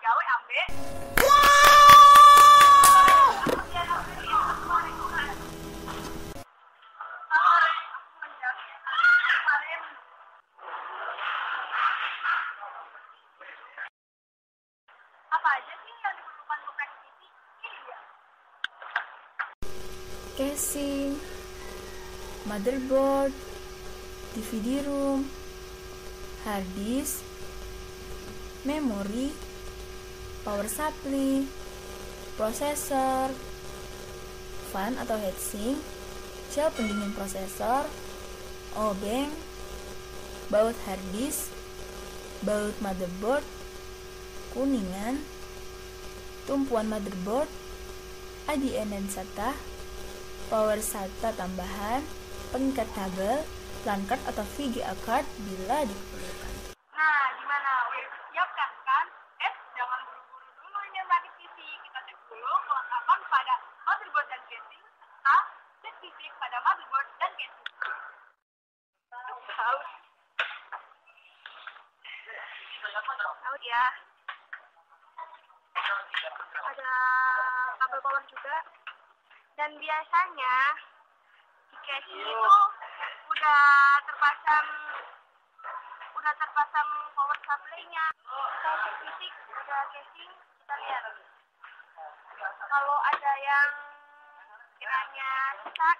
gawe ambek. Casing, motherboard, DVD room, hard disk, memory, power supply, processor, fan atau heatsink, shell pendingin prosesor, obeng, baut hard disk, baut motherboard, kuningan, tumpuan motherboard, ADN dan SATA, power SATA tambahan, pengikat kabel, LAN card atau VGA card bila diperlukan. Nah, gimana? Udah disiapkan kan? Jangan buru-buru dulu nyertakin TV. Kita cek dulu kelengkapan pada motherboard dan casing, serta cek fisik pada motherboard dan casing. Tahu? Tahu ya. Ada kabel power juga. Dan biasanya di casing itu udah terpasang power supply-nya. Kita cek fisik pada casing, kita lihat. Kalau ada yang kiranya stuck,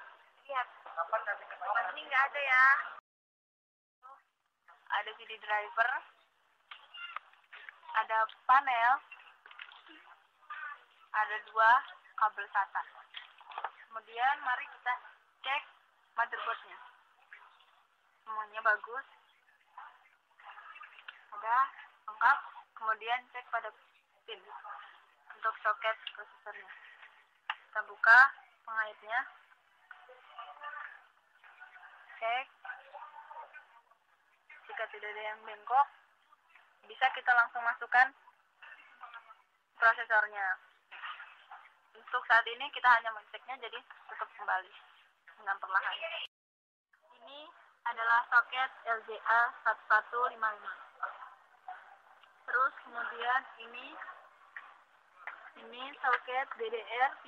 lihat. Ini nggak ada ya. Ada CD driver, ada panel, ada dua kabel SATA. Kemudian mari kita cek motherboard-nya. Semuanya bagus. Udah lengkap. Kemudian cek pada pin untuk soket prosesornya. Kita buka pengaitnya. Cek. Jika tidak ada yang bengkok, bisa kita langsung masukkan prosesornya. Untuk saat ini kita hanya menceknya, jadi tutup kembali dengan perlahan. Ini adalah soket LGA1155. Terus kemudian ini soket DDR3.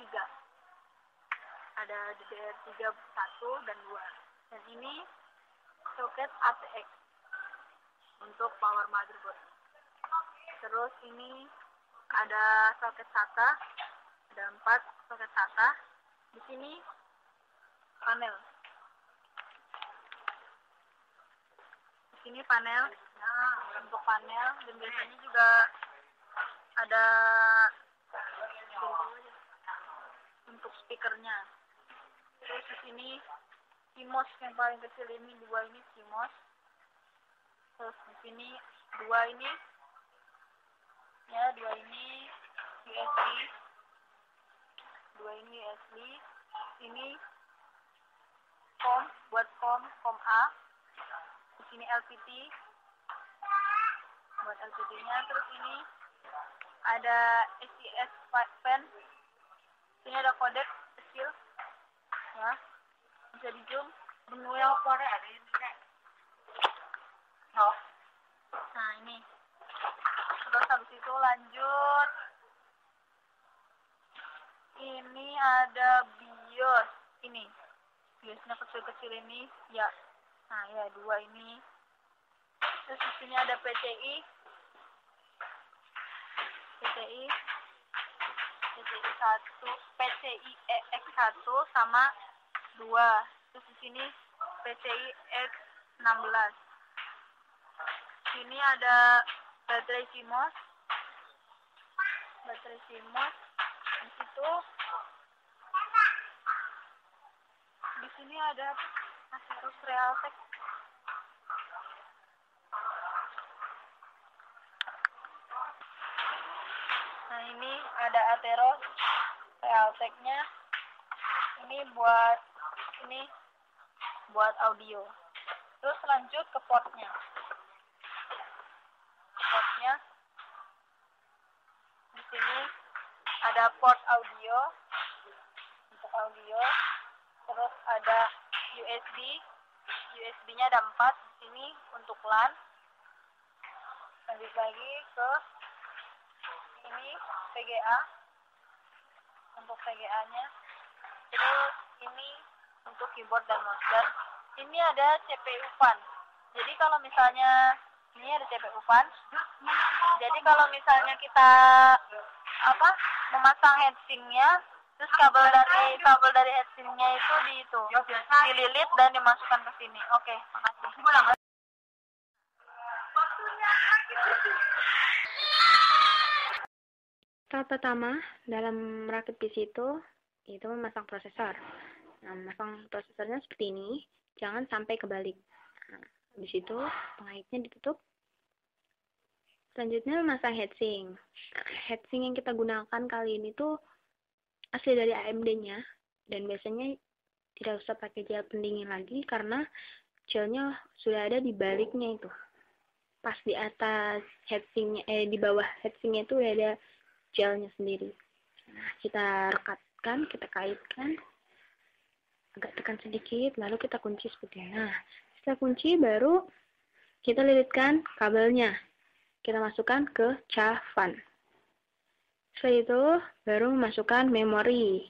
Ada DDR3 1 dan 2. Dan ini soket ATX untuk power motherboard. Terus ini ada soket SATA. Ada 4 soket SATA. Di sini panel. Nah, untuk panel dan biasanya juga ada untuk speakernya. Terus di sini CMOS yang paling kecil ini, 2 ini CMOS. Terus di sini 2 ini, ya 2 ini USB. 2 ini USB, ini COM A, di sini LPT buat LPT-nya, terus ini ada SIS pen, ini ada kodek kecil, ya bisa di zoom, manual power ada ini, nah ini, terus habis itu lanjut. Ini ada BIOS, ini biasanya kecil-kecil ini, ya. Nah, ya 2 ini. Terus di sini ada PCI X1 sama 2. Terus di sini PCI X16. Ini ada baterai CMOS. Di situ, di sini ada Atheros Realtek. Nah, ini ada Atheros Realtek-nya. Ini buat audio. Terus lanjut ke portnya. Di sini ada port audio untuk audio, terus ada USB-nya ada 4 di sini untuk LAN. Lanjut lagi ke ini VGA untuk VGA nya, terus ini untuk keyboard dan mouse, dan ini ada CPU fan. Jadi kalau misalnya ini ada CPU fan, jadi kalau misalnya kita apa memasang headsinknya, terus kabel dari headsinknya itu dililit dan dimasukkan ke sini. Oke, makasih. Tahap pertama dalam merakit PC itu memasang prosesor. Nah, memasang prosesornya seperti ini, jangan sampai kebalik. Nah, habis itu pengaitnya ditutup. Selanjutnya memasang heatsink. Nah, heatsink yang kita gunakan kali ini tuh asli dari AMD-nya, dan biasanya tidak usah pakai gel pendingin lagi karena gelnya sudah ada di baliknya itu. Pas di atas heatsinknya, di bawah heatsinknya itu ada gelnya sendiri. Nah, kita rekatkan, kita kaitkan agak tekan sedikit, lalu kita kunci seperti ini. Nah, setelah kunci baru kita lilitkan kabelnya, kita masukkan ke cafan. Setelah itu baru masukkan memori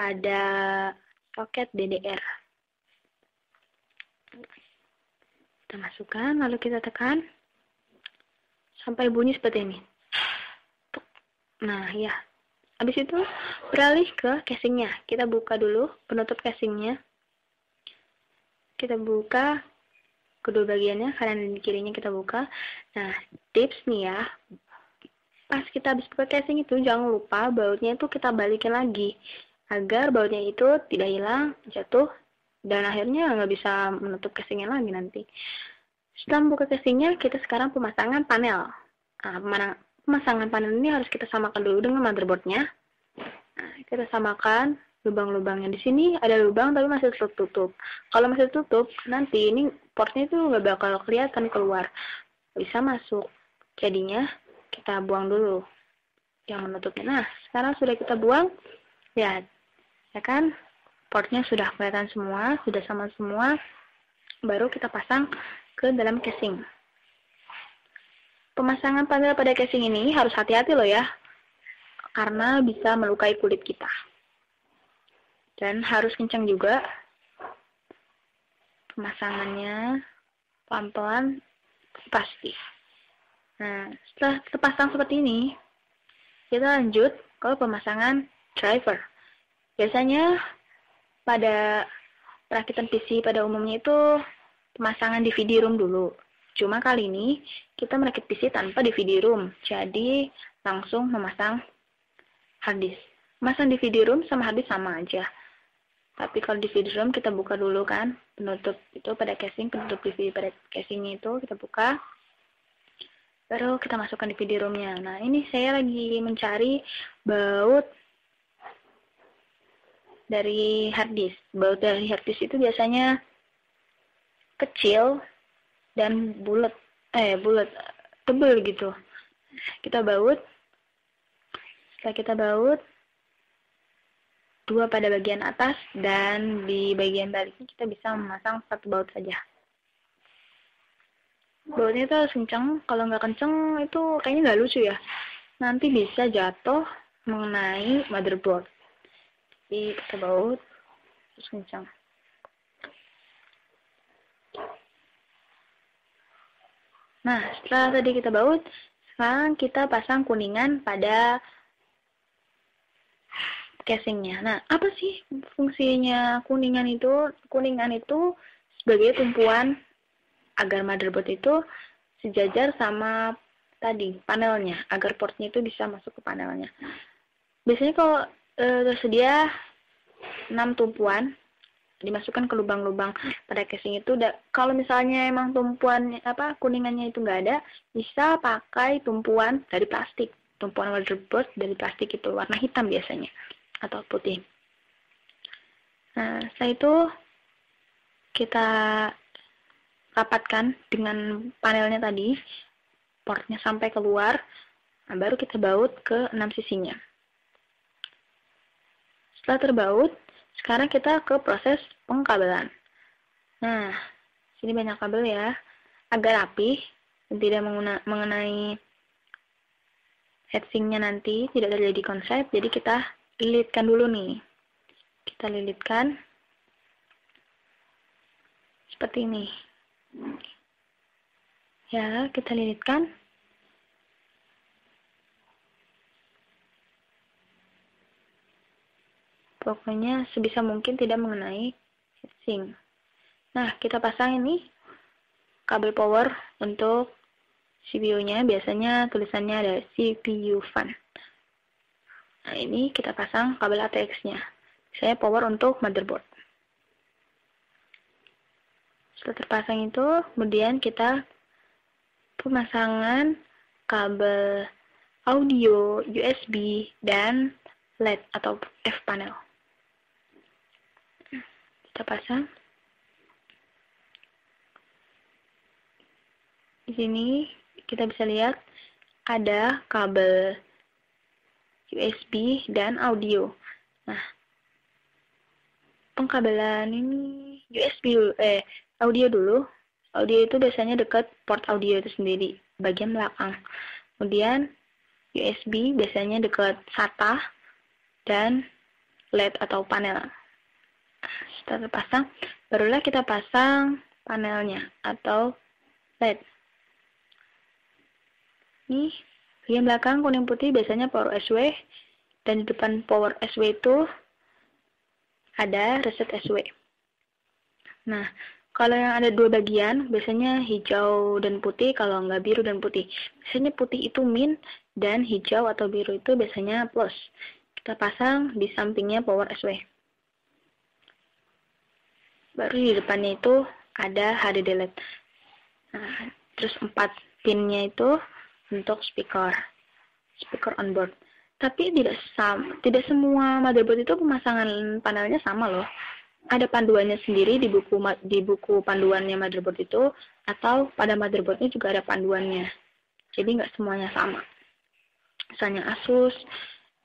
pada soket DDR, kita masukkan lalu kita tekan sampai bunyi seperti ini. Nah ya, habis itu beralih ke casingnya. Kita buka dulu penutup casingnya, kita buka kedua bagiannya, kanan dan kirinya kita buka. Nah, tips nih ya, pas kita habis buka casing itu jangan lupa bautnya itu kita balikin lagi agar bautnya itu tidak hilang, jatuh, dan akhirnya nggak bisa menutup casingnya lagi nanti. Setelah membuka casingnya, kita sekarang pemasangan panel. Pemasangan panel ini harus kita samakan dulu dengan motherboardnya. Nah, kita samakan lubang-lubangnya. Di sini ada lubang tapi masih tertutup. Kalau masih tertutup, nanti ini portnya itu nggak bakal kelihatan keluar, bisa masuk. Jadinya kita buang dulu yang menutupnya. Nah, sekarang sudah kita buang, lihat, ya kan? Portnya sudah kelihatan semua, sudah sama semua. Baru kita pasang ke dalam casing. Pemasangan panel pada casing ini harus hati-hati loh ya, karena bisa melukai kulit kita. Dan harus kencang juga pemasangannya, pelan-pelan pasti. Nah, setelah terpasang seperti ini, kita lanjut ke pemasangan driver. Biasanya pada perakitan PC pada umumnya itu pemasangan DVD room dulu. Cuma kali ini kita merakit PC tanpa DVD room, jadi langsung memasang hard disk. Masang DVD room sama hard disk sama aja. Tapi kalau DVD room kita buka dulu kan, penutup itu pada casing, penutup DVD pada casingnya itu kita buka. Baru kita masukkan DVD roomnya. Nah, ini saya lagi mencari baut dari hard disk. Baut dari hard disk itu biasanya kecil dan bulat tebel gitu. Kita baut. Setelah kita baut dua pada bagian atas dan di bagian baliknya kita bisa memasang satu baut saja. Bautnya itu harus kencang. Kalau nggak kencang itu kayaknya nggak lucu ya. Nanti bisa jatuh mengenai motherboard. Jadi kita baut terus kencang. Nah, setelah tadi kita baut, sekarang kita pasang kuningan pada casingnya. Nah, apa sih fungsinya kuningan itu? Kuningan itu sebagai tumpuan agar motherboard itu sejajar sama tadi panelnya, agar portnya itu bisa masuk ke panelnya. Biasanya kalau tersedia 6 tumpuan, dimasukkan ke lubang-lubang pada casing itu. Kalau misalnya emang tumpuan kuningannya itu nggak ada, bisa pakai tumpuan dari plastik, tumpuan motherboard dari plastik itu warna hitam biasanya atau putih. Nah, setelah itu kita rapatkan dengan panelnya tadi, portnya sampai keluar. Nah, baru kita baut ke 6 sisinya. Setelah terbaut, sekarang kita ke proses pengkabelan. Nah, sini banyak kabel ya. Agar rapi dan tidak mengenai etchingnya nanti tidak terjadi konsep, jadi kita lilitkan dulu nih. Kita lilitkan seperti ini. Ya, kita lilitkan. Pokoknya sebisa mungkin tidak mengenai heatsink. Nah, kita pasang ini kabel power untuk CPU-nya. Biasanya tulisannya ada CPU fan. Nah, ini kita pasang kabel ATX-nya. Saya power untuk motherboard. Setelah terpasang itu, kemudian kita pemasangan kabel audio, USB, dan LED atau F-panel. Kita pasang di sini. Kita bisa lihat ada kabel USB dan audio. Nah, pengkabelan ini USB dulu, audio dulu. Audio itu biasanya dekat port audio itu sendiri, bagian belakang. Kemudian USB biasanya dekat SATA dan LED atau panel. Setelah terpasang, barulah kita pasang panelnya atau LED. Ini bagian belakang kuning putih biasanya power SW, dan di depan power SW itu ada reset SW. Nah, kalau yang ada dua bagian biasanya hijau dan putih, kalau nggak biru dan putih. Biasanya putih itu min dan hijau atau biru itu biasanya plus. Kita pasang di sampingnya power SW. Baru di depannya itu ada HDD LED. Nah, terus 4 pinnya itu untuk speaker onboard. Tapi tidak semua motherboard itu pemasangan panelnya sama loh. Ada panduannya sendiri di buku panduannya motherboard itu, atau pada motherboardnya juga ada panduannya. Jadi nggak semuanya sama. Misalnya Asus,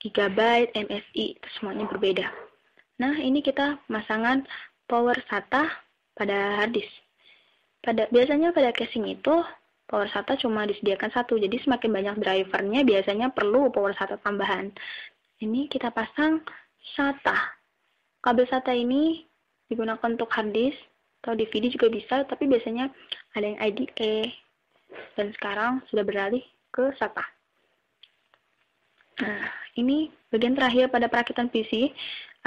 Gigabyte, MSI, itu semuanya berbeda. Nah, ini kita pemasangan power SATA pada harddisk. Biasanya pada casing itu power SATA cuma disediakan satu, jadi semakin banyak drivernya biasanya perlu power SATA tambahan. Ini kita pasang SATA. Kabel SATA ini digunakan untuk harddisk atau DVD juga bisa, tapi biasanya ada yang IDE dan sekarang sudah beralih ke SATA. Nah, ini bagian terakhir pada perakitan PC.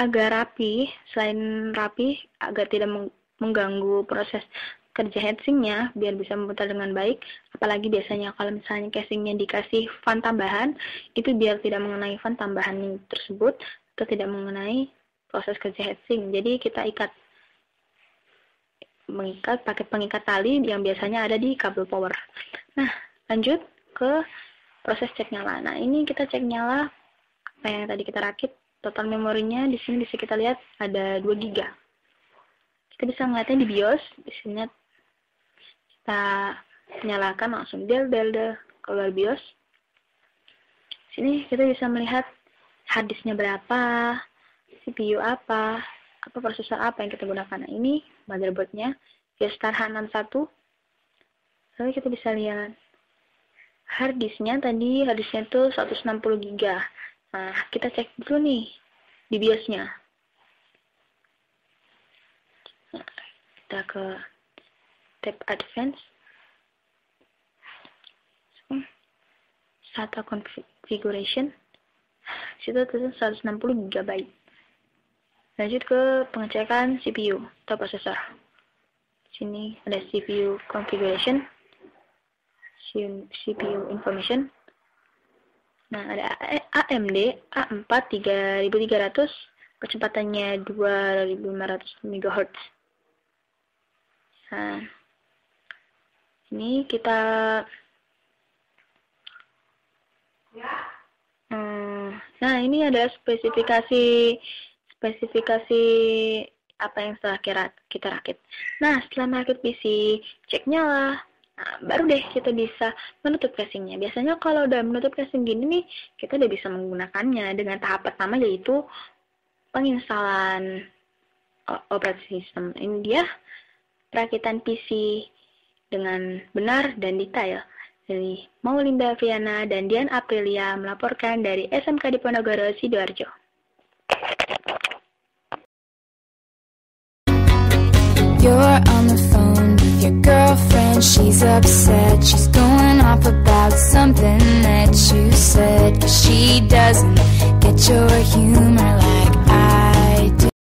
Agak rapi, selain rapi agar tidak mengganggu proses kerja heatsinknya, biar bisa memutar dengan baik. Apalagi biasanya kalau misalnya casingnya dikasih fan tambahan, itu biar tidak mengenai fan tambahan tersebut atau tidak mengenai proses kerja heatsink. Jadi kita mengikat pakai pengikat tali yang biasanya ada di kabel power. Nah, lanjut ke proses cek nyala. Nah, ini kita cek nyala apa yang tadi kita rakit. Total memorinya di sini bisa kita lihat ada 2 GB. Kita bisa melihatnya di BIOS. Di sini kita nyalakan langsung del keluar BIOS. Di sini kita bisa melihat harddisknya berapa, CPU apa prosesor apa yang kita gunakan. Nah, ini motherboardnya Gestar H61. Lalu kita bisa lihat harddisknya tadi, harddisknya itu 160 GB. Nah, kita cek dulu nih di BIOS-nya. Nah, kita ke tab advance. SATA configuration. Situ tulis 160 GB. Lanjut ke pengecekan CPU atau prosesor. Sini ada CPU configuration, CPU information. Nah, ada AMD A4 3300, kecepatannya 2500 MHz. Nah, ini kita nah, ini ada spesifikasi apa yang setelah kita rakit. Nah, setelah merakit PC, cek nyala. Nah, baru deh kita bisa menutup casingnya. Biasanya kalau udah menutup casing gini nih, kita udah bisa menggunakannya dengan tahap pertama, yaitu penginstalan operasi sistem. Ini dia perakitan PC dengan benar dan detail. Dari Maulinda Viana dan Dian Aprilia melaporkan dari SMK Diponegoro Sidoarjo. You're on the phone with your girlfriend. She's upset. She's going off about something that you said. She doesn't